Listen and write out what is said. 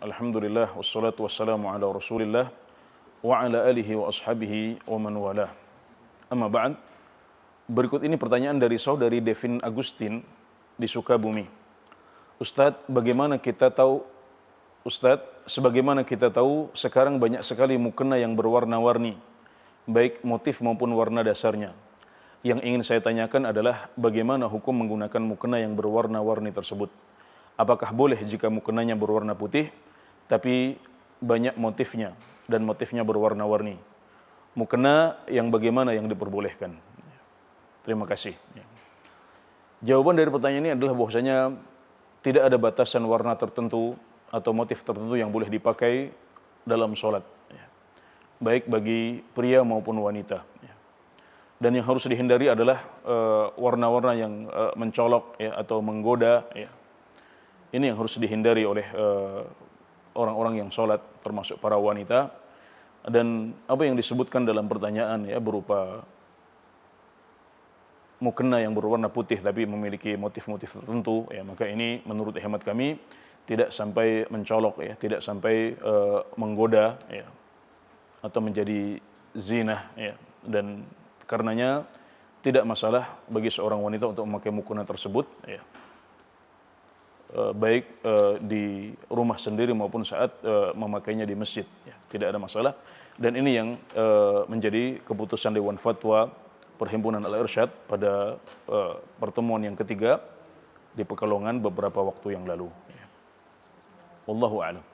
Alhamdulillah, wassalatu wassalamu ala rasulillah, wa ala alihi wa ashabihi wa man walah. Amma ba'd, berikut ini pertanyaan dari saudari Devin Agustin di Sukabumi. Ustaz, sebagaimana kita tahu sekarang banyak sekali mukena yang berwarna-warni, baik motif maupun warna dasarnya. Yang ingin saya tanyakan adalah bagaimana hukum menggunakan mukena yang berwarna-warni tersebut. Apakah boleh jika mukenanya berwarna putih, tapi banyak motifnya dan motifnya berwarna-warni? Mukena yang bagaimana yang diperbolehkan? Terima kasih. Jawaban dari pertanyaan ini adalah bahwasanya tidak ada batasan warna tertentu atau motif tertentu yang boleh dipakai dalam sholat, baik bagi pria maupun wanita. Dan yang harus dihindari adalah warna-warna yang mencolok atau menggoda. Ini yang harus dihindari oleh orang-orang yang sholat, termasuk para wanita. Dan apa yang disebutkan dalam pertanyaan berupa mukena yang berwarna putih tapi memiliki motif-motif tertentu, maka ini menurut hemat kami tidak sampai mencolok, tidak sampai menggoda, atau menjadi zina, dan karenanya tidak masalah bagi seorang wanita untuk memakai mukena tersebut, baik di rumah sendiri maupun saat memakainya di masjid, tidak ada masalah. Dan ini yang menjadi keputusan Dewan Fatwa Perhimpunan Al-Irsyad pada pertemuan yang ketiga di Pekalongan beberapa waktu yang lalu. Wallahu a'lam.